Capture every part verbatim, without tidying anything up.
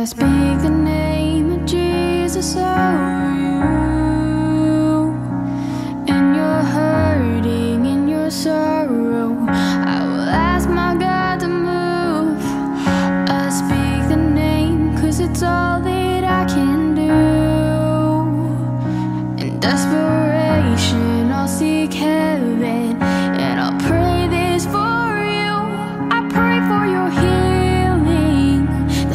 I speak the name of Jesus over you, in your hurting, in your sorrow, I will ask my God to move. I speak the name, cause it's all that I can do. In desperation I'll seek heaven, and I'll pray this for you. I pray for your healing. I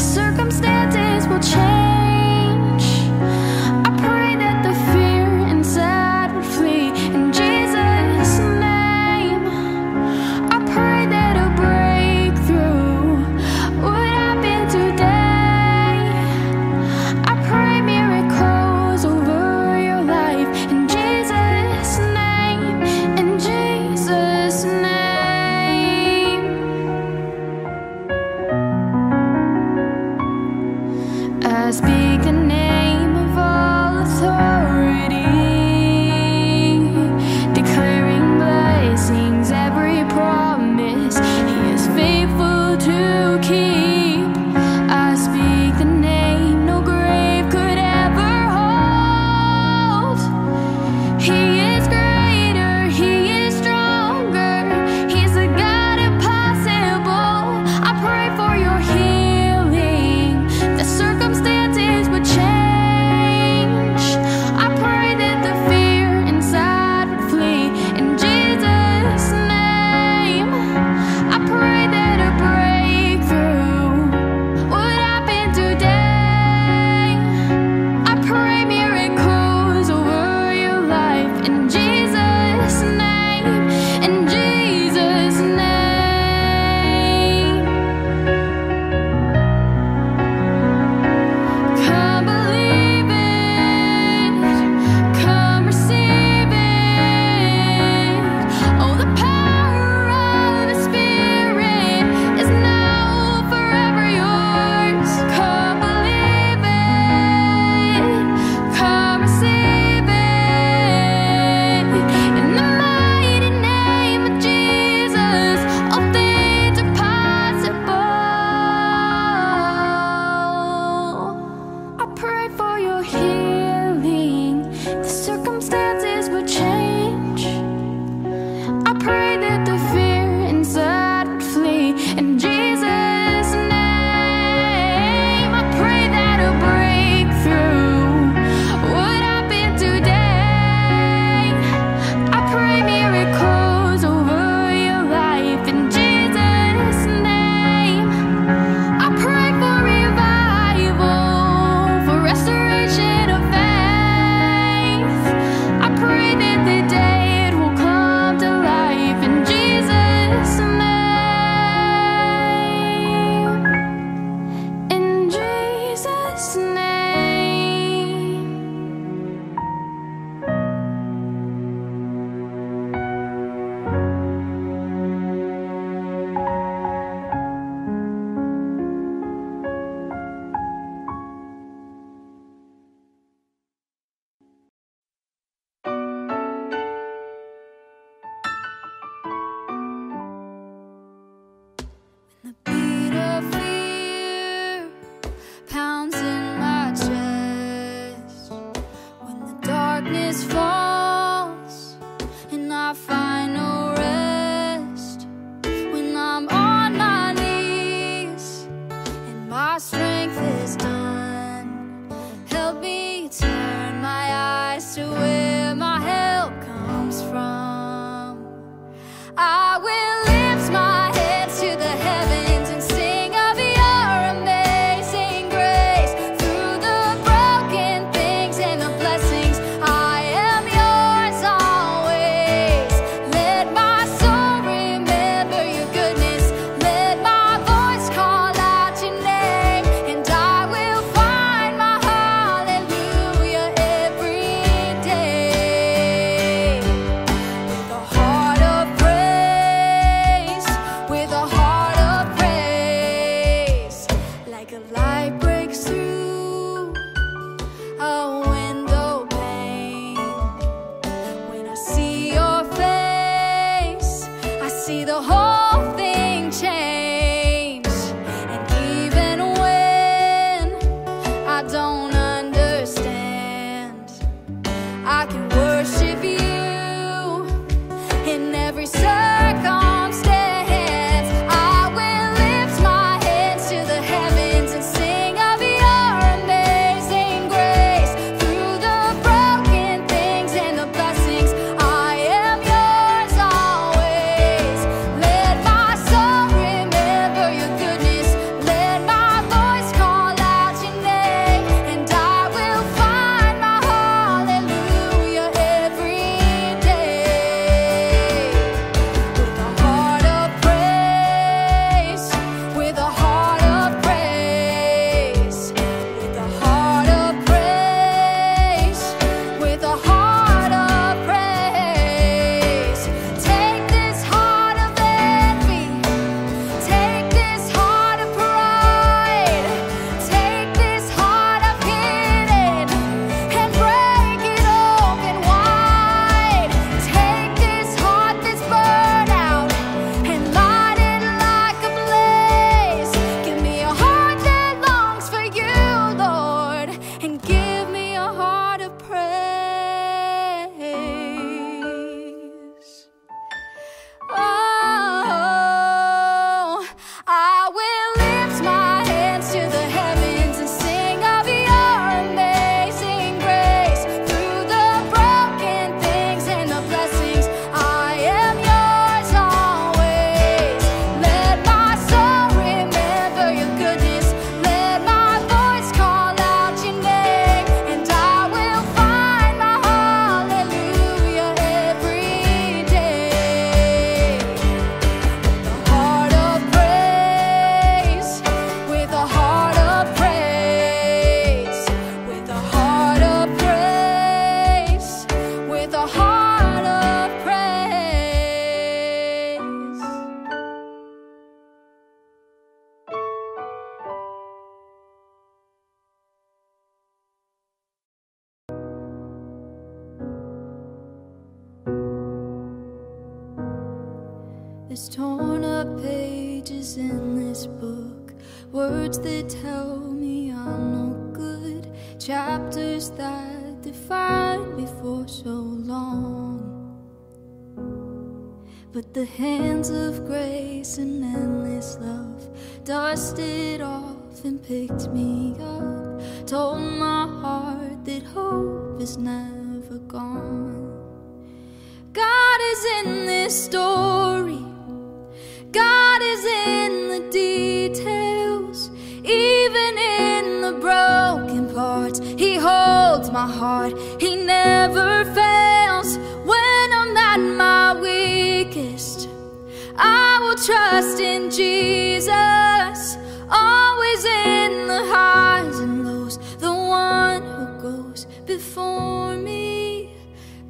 speak the name of all authority, declaring blessings, every promise He is faithful to keep. I speak the name no grave could ever hold. He is greater, He is stronger, He's the God impossible. I pray for your healing, the circumstances falls, and I find no rest when I'm on my knees and my strength is done. Help me turn my eyes to where my help comes from. I will lift my hands to the heavens. Whole thing changed, and even when There's torn up pages in this book, words that tell me I'm no good, chapters that defined me for so long. But the hands of grace and endless love dusted off and picked me up, told my heart that hope is never gone. God is in this story, God is in the details, even in the broken parts. He holds my heart, He never fails. When I'm at my weakest, I will trust in Jesus. Always in the highs and lows, the one who goes before me.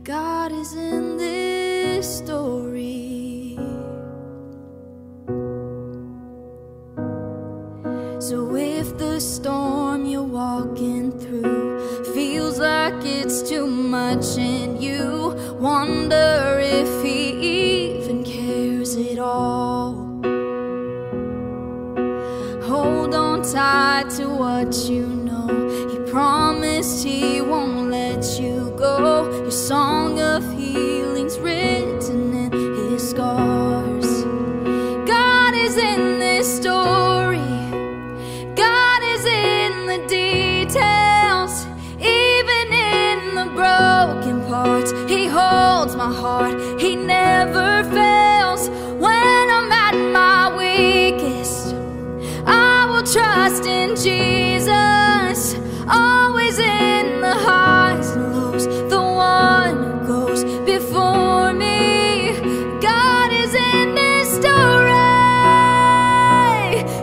God is in this story. So if the storm you're walking through feels like it's too much and you wonder if He even cares at all, hold on tight to what you know. He promised He won't let you go. Your song of healing's written in His scars. God is in this story, God is in the details, even in the broken parts. He holds my heart, He never fails. When I'm at my weakest, I will trust in Jesus. Always in the highs and lows, the one who goes before me. God is in this story.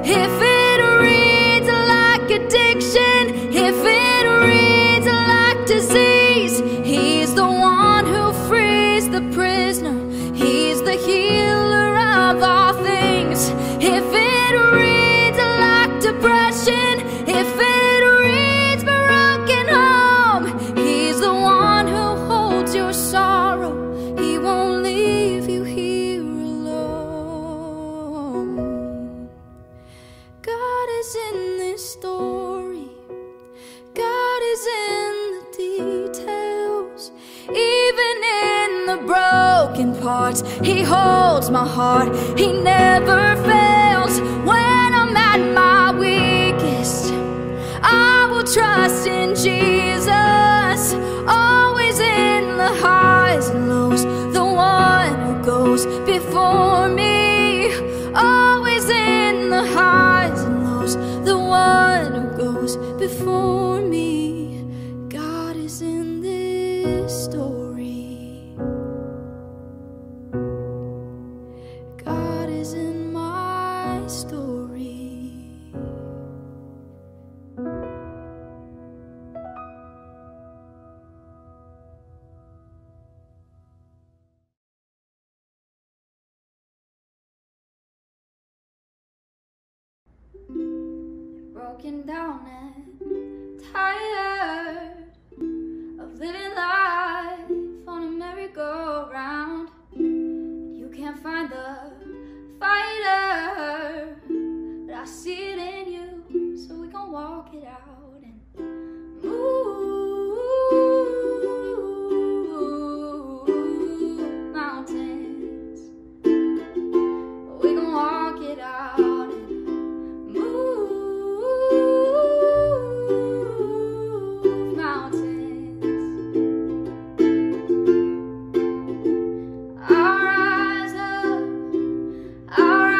If it reads like addiction, if it reads like disease, He's the one who frees the prisoner. He's the healer of all things. If it reads like depression, if it broken parts, He holds my heart, He never fails. When I'm at my weakest, I will trust in Jesus. Always in the highs and lows, the one who goes before me. Always in the highs and lows, the one who goes before me. God is in this story. Broken down and tired of living life on a merry-go-round. You can't find the fighter, but I see it in you, so we gon' walk it out and move mountains. We gon' walk it out. All right.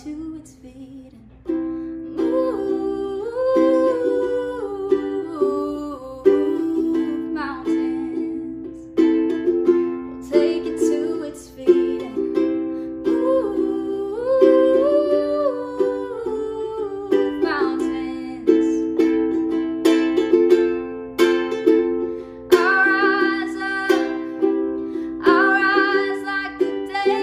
to its feet and move mountains. We'll take it to its feet and move mountains. I'll rise up, I'll rise like the day.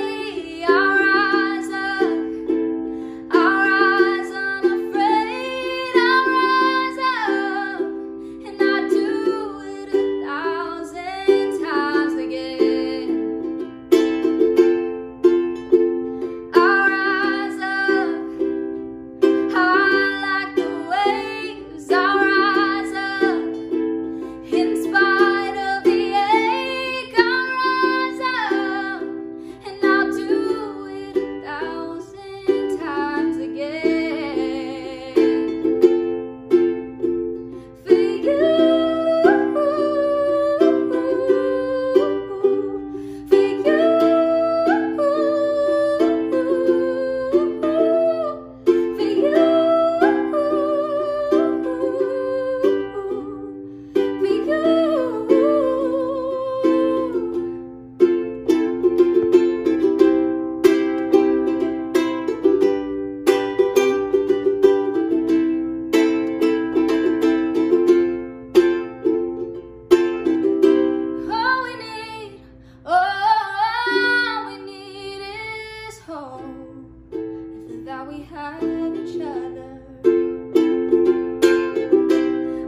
We have each other.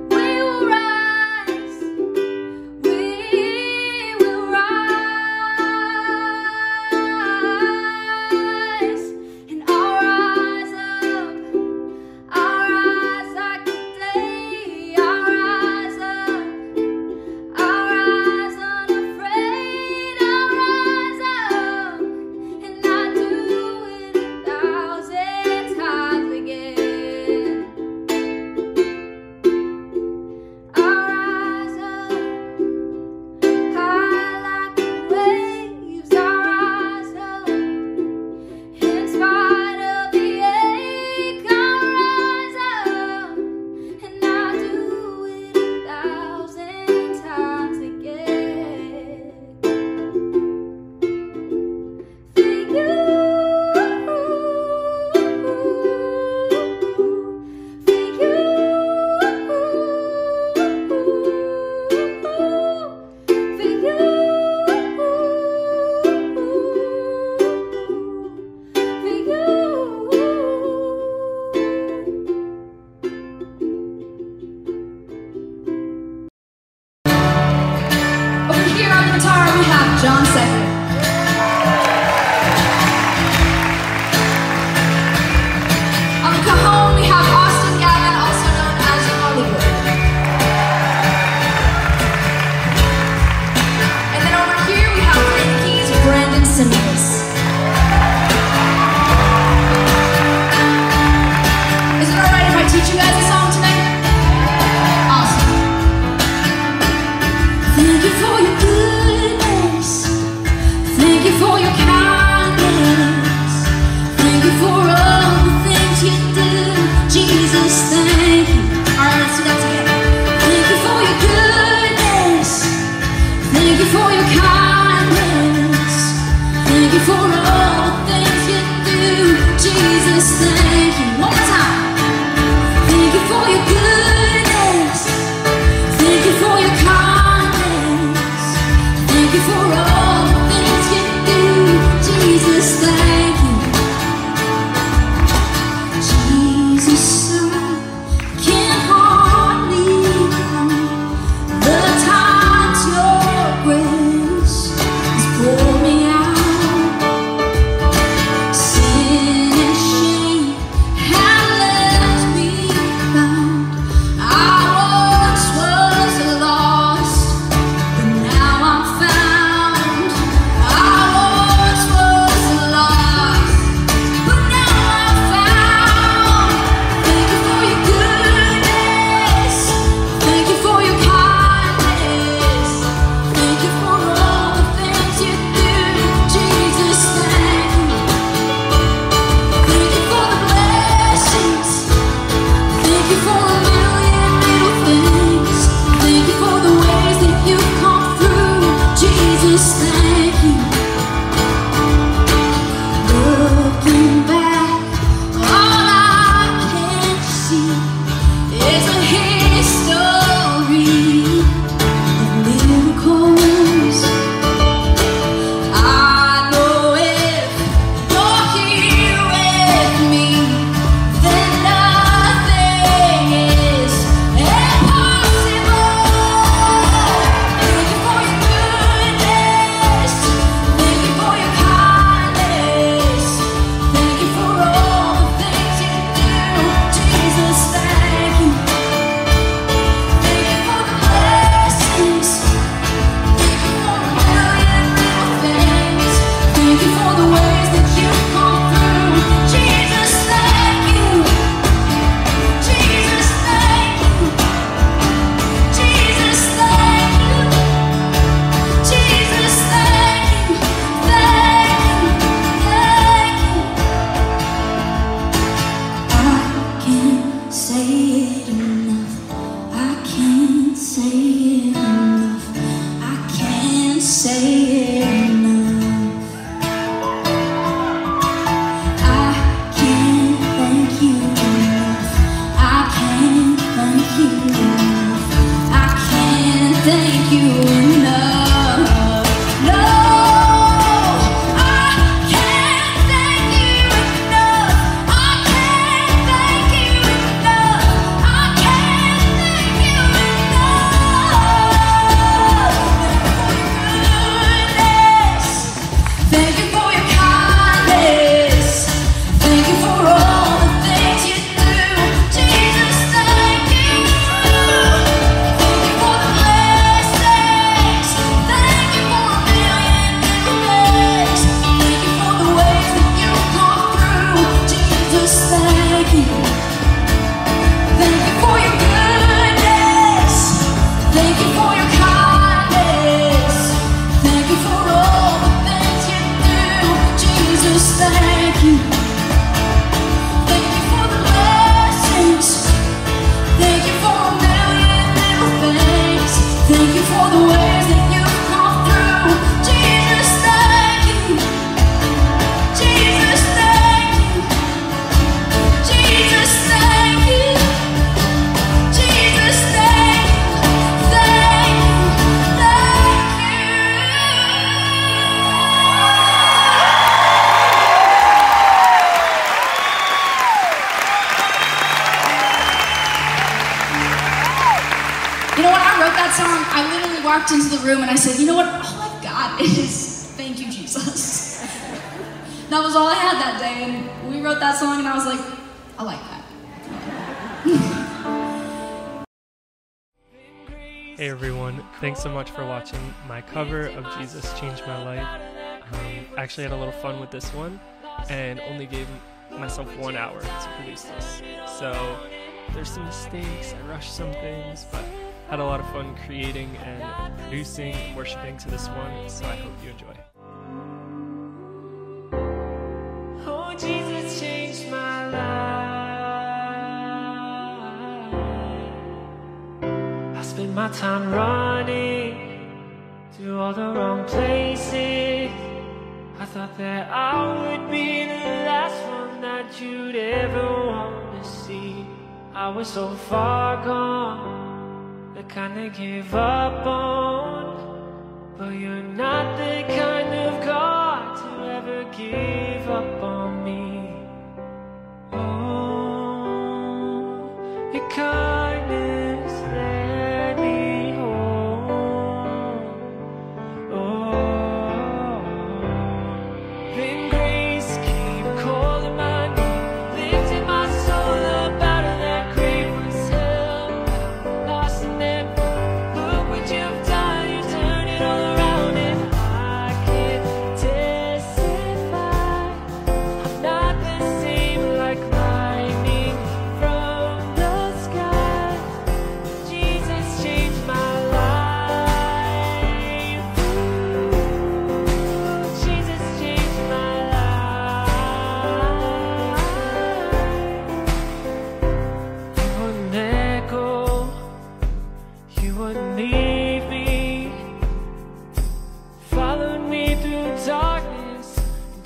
We will rise. We will rise. And I'll rise up. I'll rise like the day. I'll rise up. I'll rise unafraid. I'll rise up. And I do it a thousand times. Finishing walked into the room and I said, you know what, all I've got is thank you, Jesus. That was all I had that day, and we wrote that song and I was like, I like that. Hey everyone, thanks so much for watching my cover of Jesus Changed My Life. Um, actually had a little fun with this one and only gave myself one hour to produce this. So there's some mistakes, I rushed some things, but had a lot of fun creating and producing, worshiping to this one, so I hope you enjoy. Oh, Jesus changed my life. I spent my time running to all the wrong places. I thought that I would be the last one that you'd ever want to see. I was so far gone, the kind I gave up on. But you're not the kind of God to ever give up on me. Oh, your kindness led me home. Oh, then grace keep calling my name, lifting my soul up out of that grave was hell. Lost in that book, look what you've done, you turned it all around.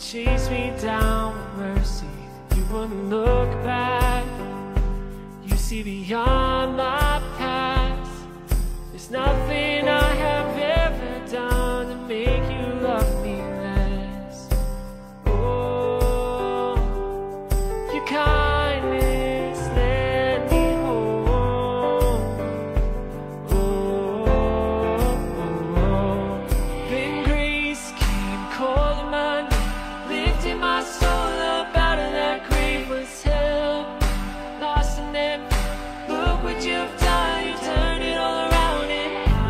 Chase me down with mercy. You wouldn't look back. You see beyond my past. There's nothing I have ever done to make you love me less. Oh, your kindness led me home. Oh, oh, oh. Then grace came calling my name. Lifted my soul up out of that grave was hell. Lost in them, look what you've done, you turned it all around and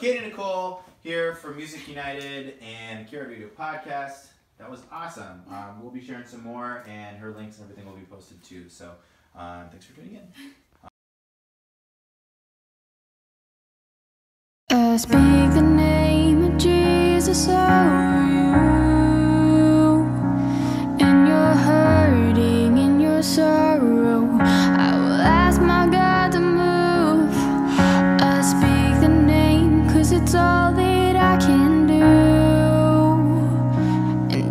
Katie Nicole here for Music United and Kira Video Podcast. That was awesome. Um, we'll be sharing some more, and her links and everything will be posted too. So um, thanks for tuning in. I speak the name of Jesus over you.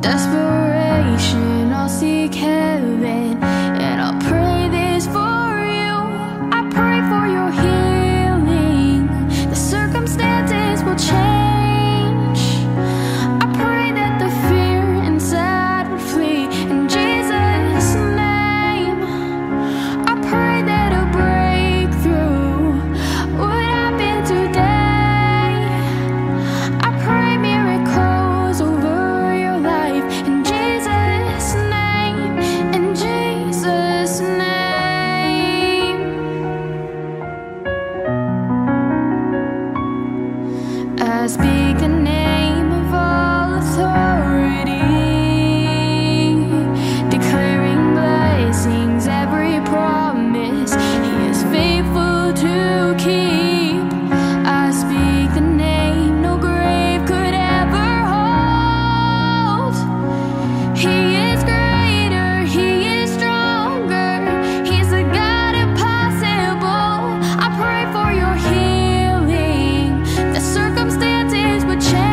Desperation, I'll seek heaven, and I'll pray this for you. I pray for your healing. The circumstances will change. I pray that the fear inside would flee in Jesus' name. I pray that a breakthrough would happen today. I pray miracles over in Jesus' name, in Jesus' name. I speak the name of all authority, declaring blessings, every promise He is faithful to keep. I speak the name no grave could ever hold. He is greater, He is stronger, He's the God impossible. I pray for your healing, the circumstances would change.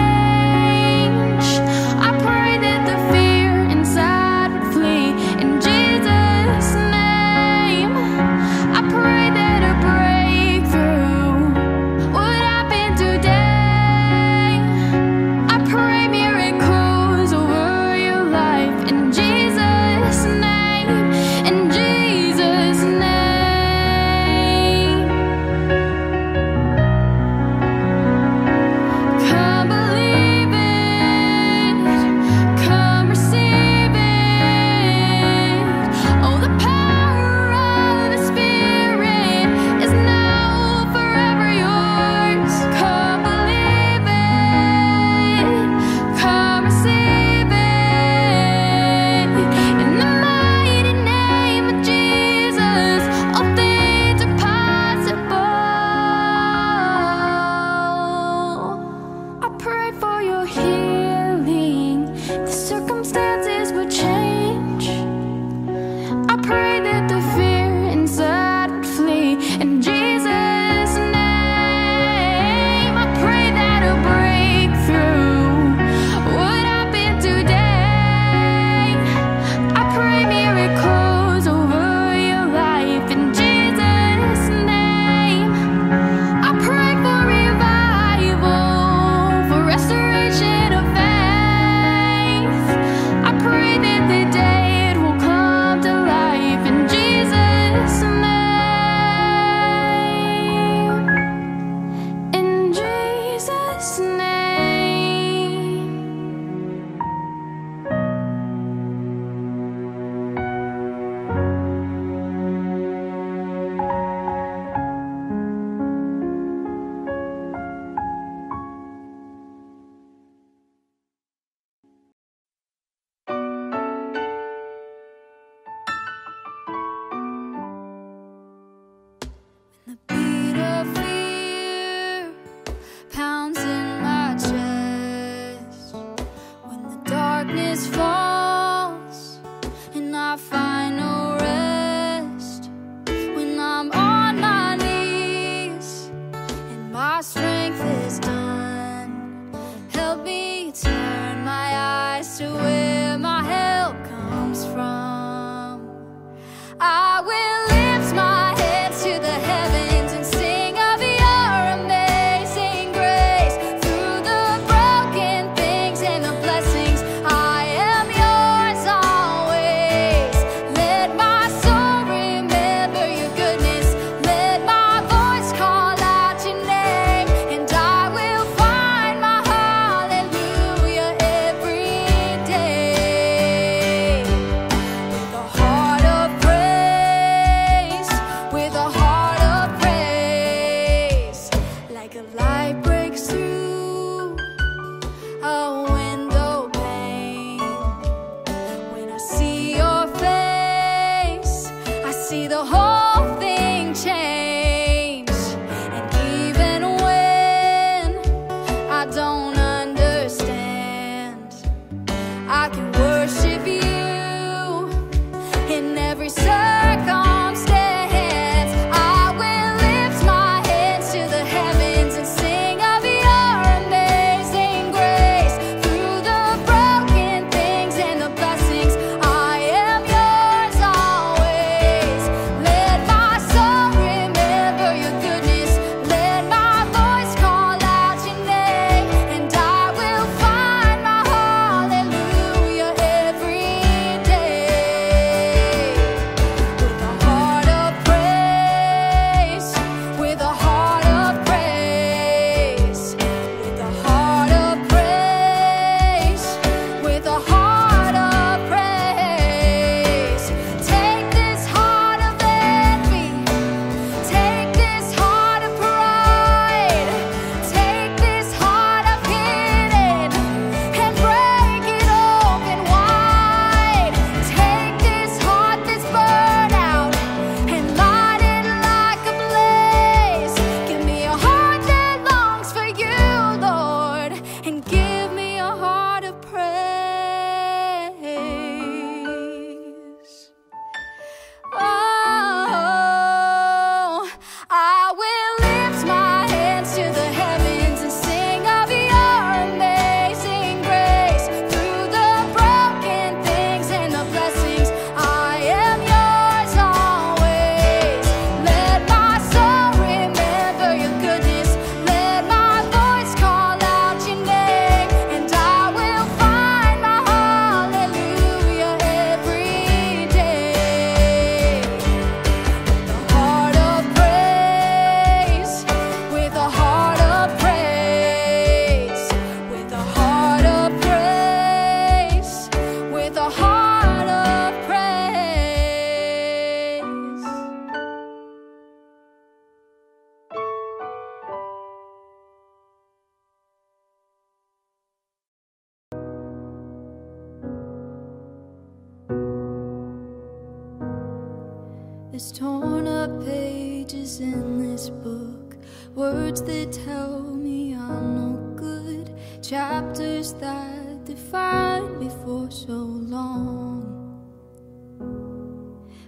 There's torn up pages in this book, words that tell me I'm no good, chapters that defined me for so long.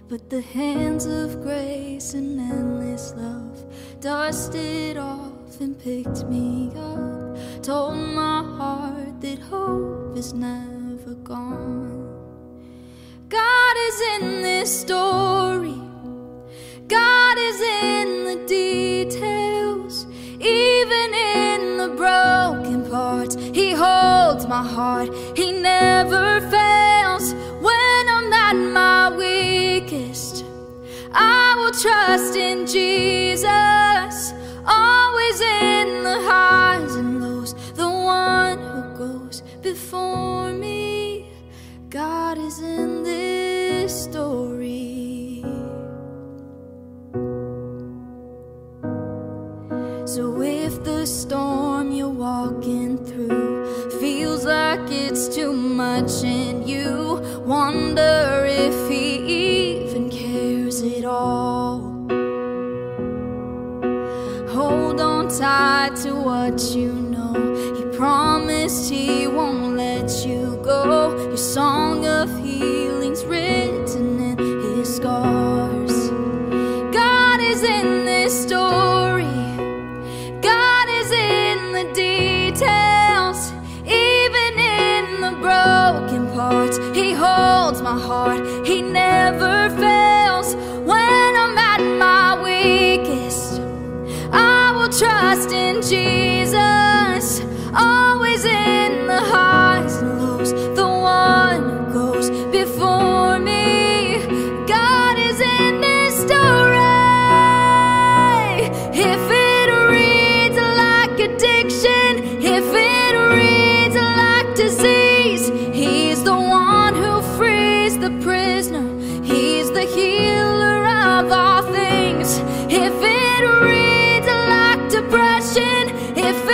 But the hands of grace and endless love dusted off and picked me up, told my heart that hope is never gone. God is in this story, God is in the details, even in the broken parts. He holds my heart, He never fails. When I'm at my weakest, I will trust in Jesus. Always in the highs and lows, the one who goes before me. God is in this story. So if the storm you're walking through feels like it's too much and you wonder if He even cares at all, hold on tight to what you know. He promised He won't let you go. Your song of healing's written in His scars. God is in this story, God is in the details, even in the broken parts. He holds my heart, He never fails. When I'm at my weakest, I will trust in Jesus. Always in the highs and lows, the one who goes before me. God is in this story. If it reads like addiction, if it reads like disease, He's the one who frees the prisoner. He's the healer of all things. If it reads like depression, if it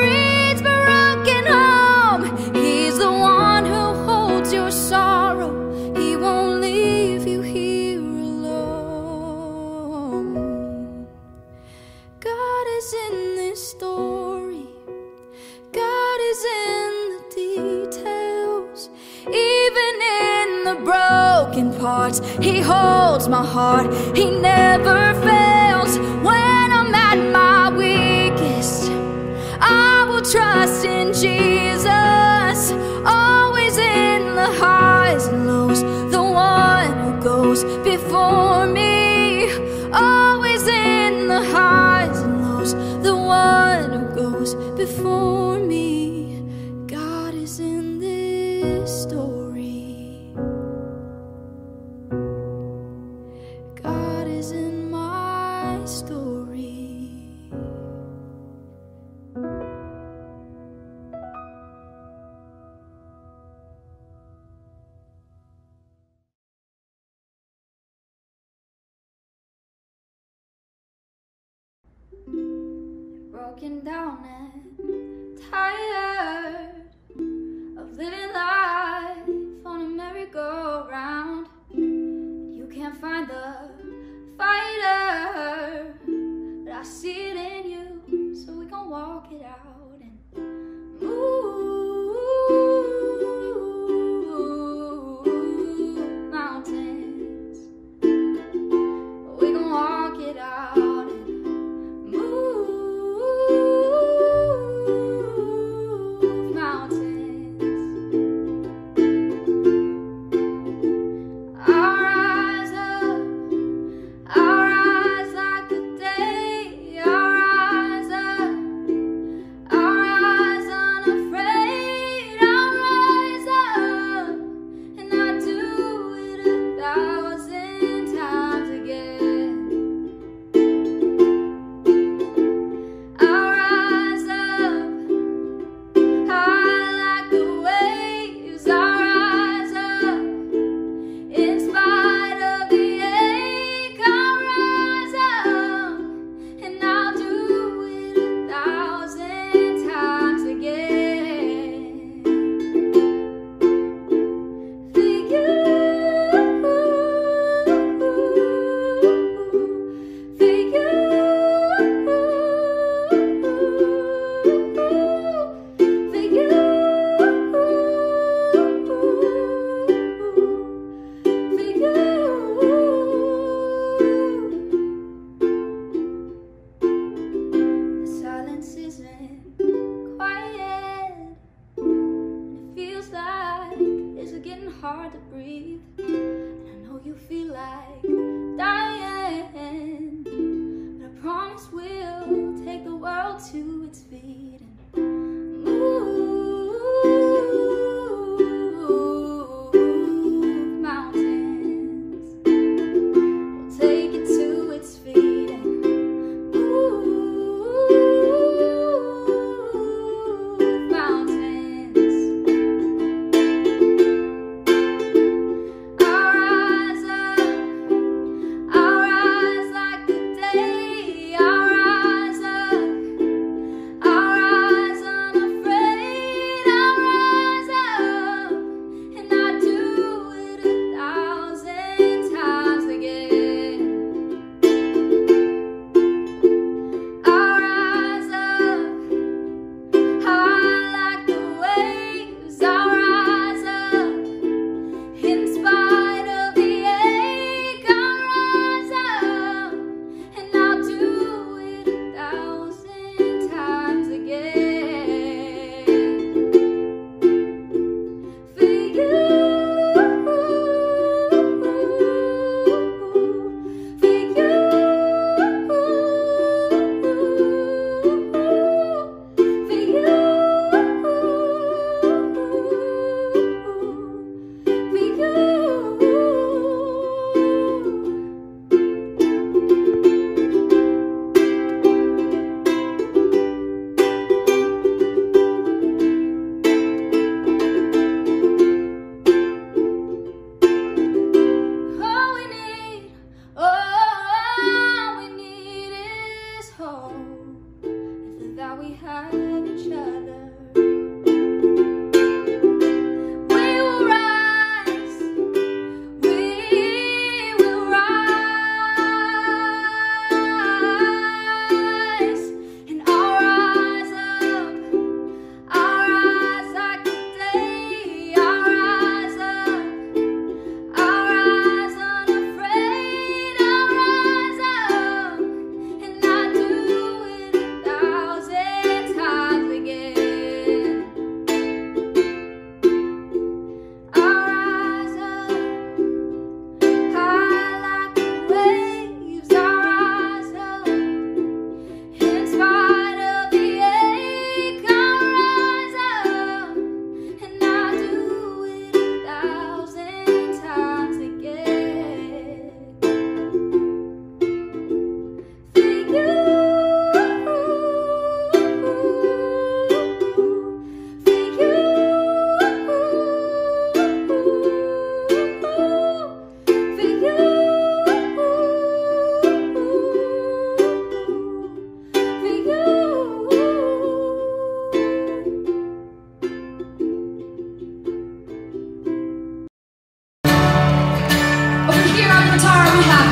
reads broken home, He's the one who holds your sorrow. He won't leave you here alone. God is in this story, God is in the details, even in the broken parts. He holds my heart, He never fails. When I'm at my weakest, I will trust in Jesus. Always in the highs and lows, the one who goes before me. Always in the highs and lows, the one who goes before me. God is in this story. God is in my story. Broken down and tired of living life on a merry-go-round. You can't find the fighter, but I see it in you, so we gon' walk it out and move mountains. We gon' walk it out. Ooh.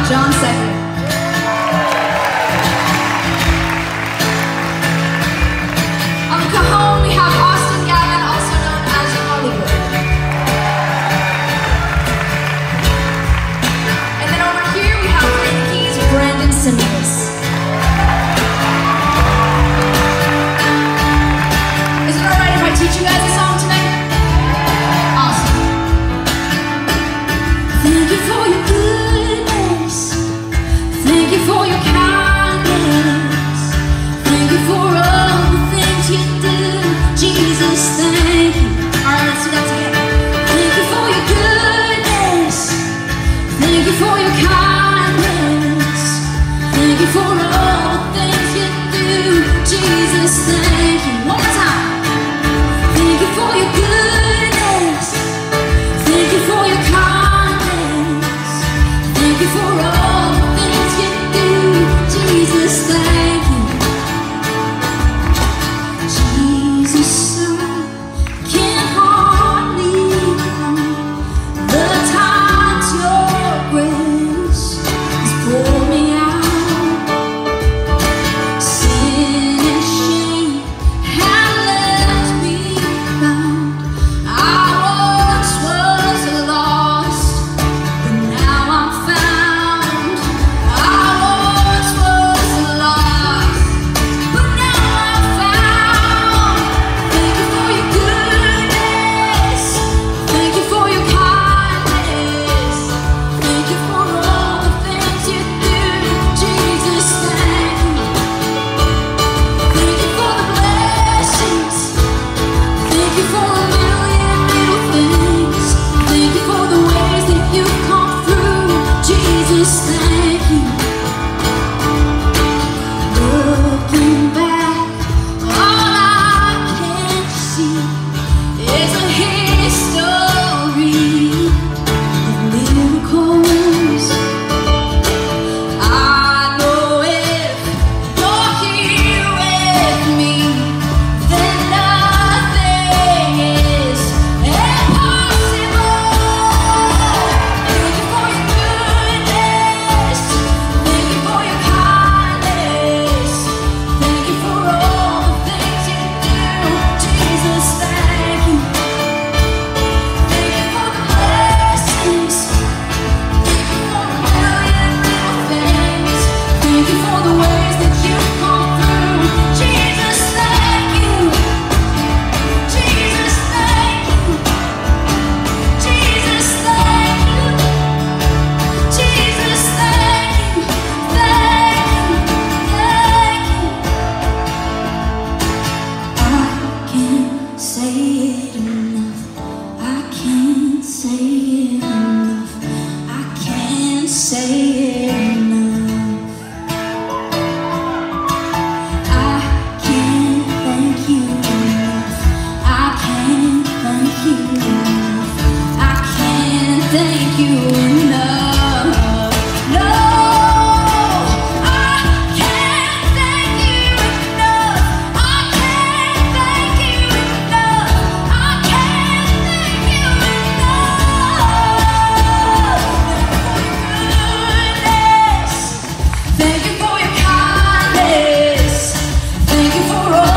John second. On the cajon, we have Austin Gavin, also known as Hollywood. And then over here, we have playing the keys, Brandon Simmons. Is it alright if I teach you guys a song tonight? Awesome. Thank you for your goodness. Thank you for your kindness. Thank you for all the things you do. Jesus, thank you. Alright, let's do that together. Thank you for your goodness. Thank you for your kindness. Thank you for all the things you do. Jesus, thank you. One more time. Thank you enough. No, I can't thank you enough. I can't thank you enough. I can't thank you enough. Thank you for your kindness. Thank you for your kindness. Thank you for all.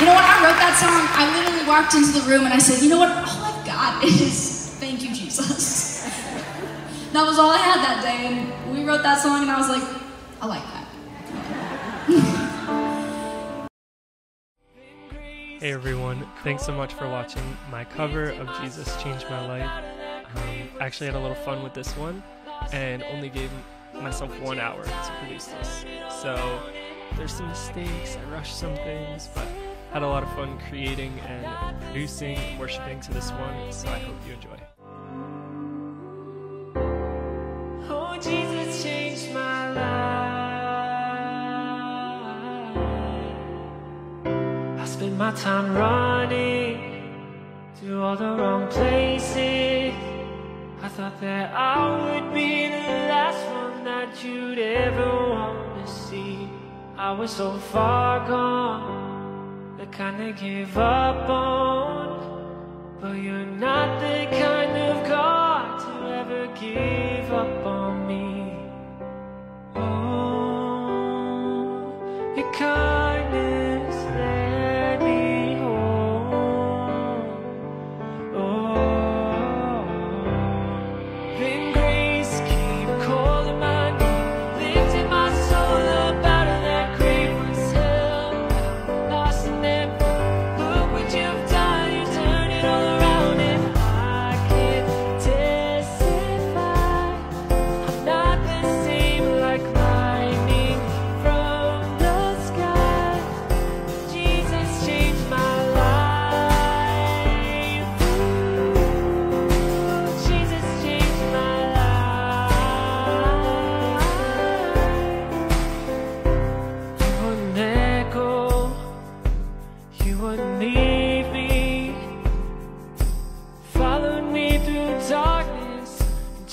You know, when I wrote that song, I literally walked into the room and I said, you know what, all I've got is Thank You, Jesus. That was all I had that day, and we wrote that song, and I was like, I like that. Hey everyone, thanks so much for watching my cover of Jesus Changed My Life. Um, I actually had a little fun with this one, and only gave myself one hour to produce this. So there's some mistakes, I rushed some things, but had a lot of fun creating and producing, worshiping to this one, so I hope you enjoy. Oh, Jesus changed my life. I spent my time running to all the wrong places. I thought that I would be the last one that you'd ever want to see. I was so far gone, I kinda gave up on, but you're not the kind of God to ever give up on me. Oh, your kindness led me home. Oh, then grace keep calling my name, lifting my soul up out of that grave was hell, lost in that.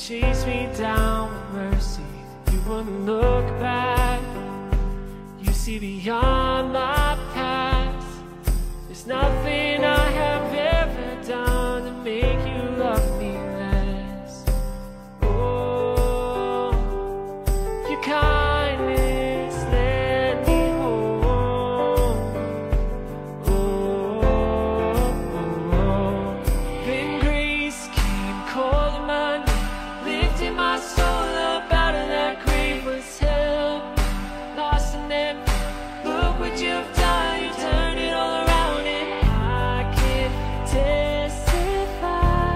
Chase me down with mercy, you wouldn't look back. You see beyond my past. There's nothing I have ever done to make you love me less. Oh, your kindness led me home. Oh, oh, oh. Then grace came calling my name, lifting my soul up out of that grave was hell, lost in them. Look what you've done, you turned it all around, and I can testify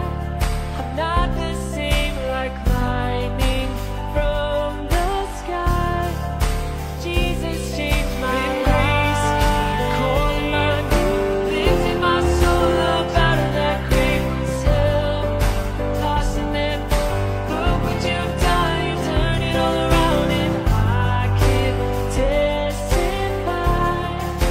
I'm not the same, like lightning from the sky. Jesus changed my life. Grace keep calling my name, lifting my soul up out of that grave was hell, lost in them. All around, and I can testify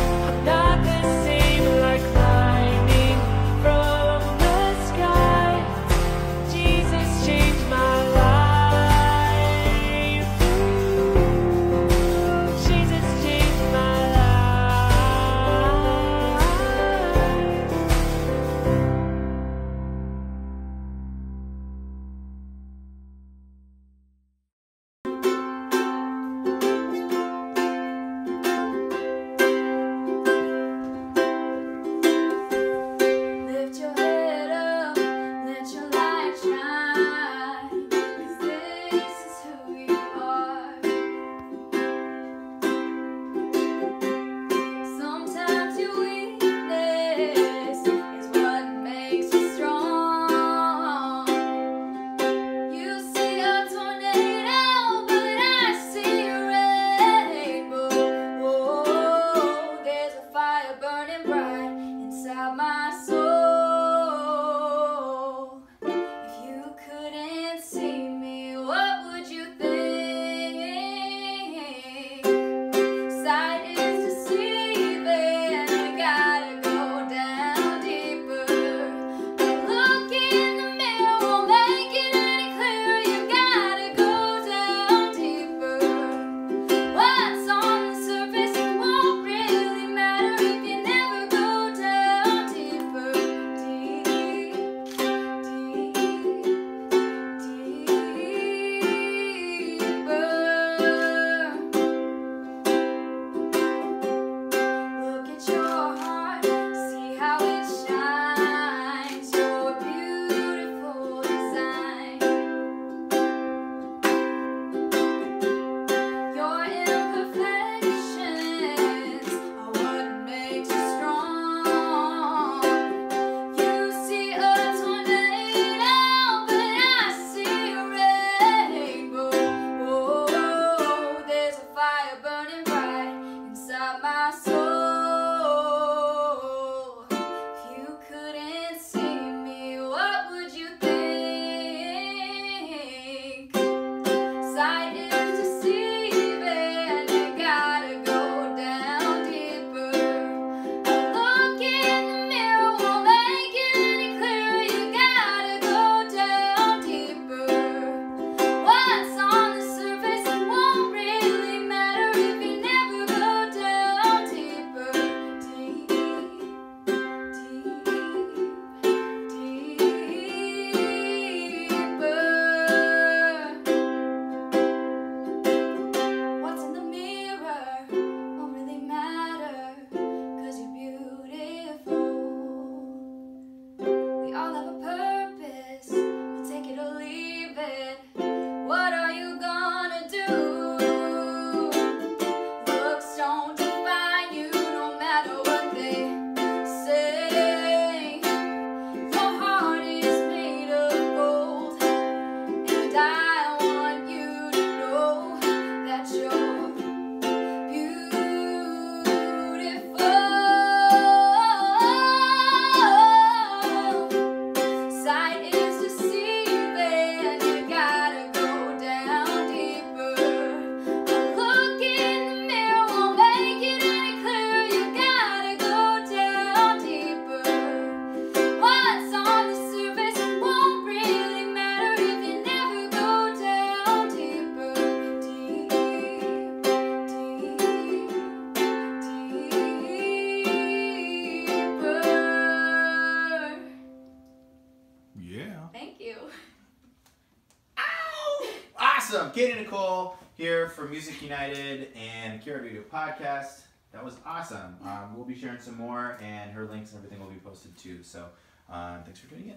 Awesome. Katie Nicole here from Music United and Kira Video Podcast. That was awesome. Um, we'll be sharing some more, and her links and everything will be posted too. So uh, thanks for tuning in.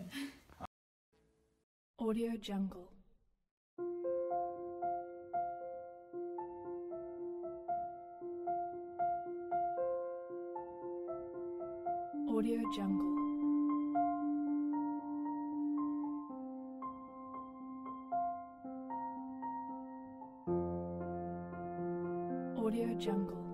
Um, Audio Jungle. Audio Jungle. Audio Jungle.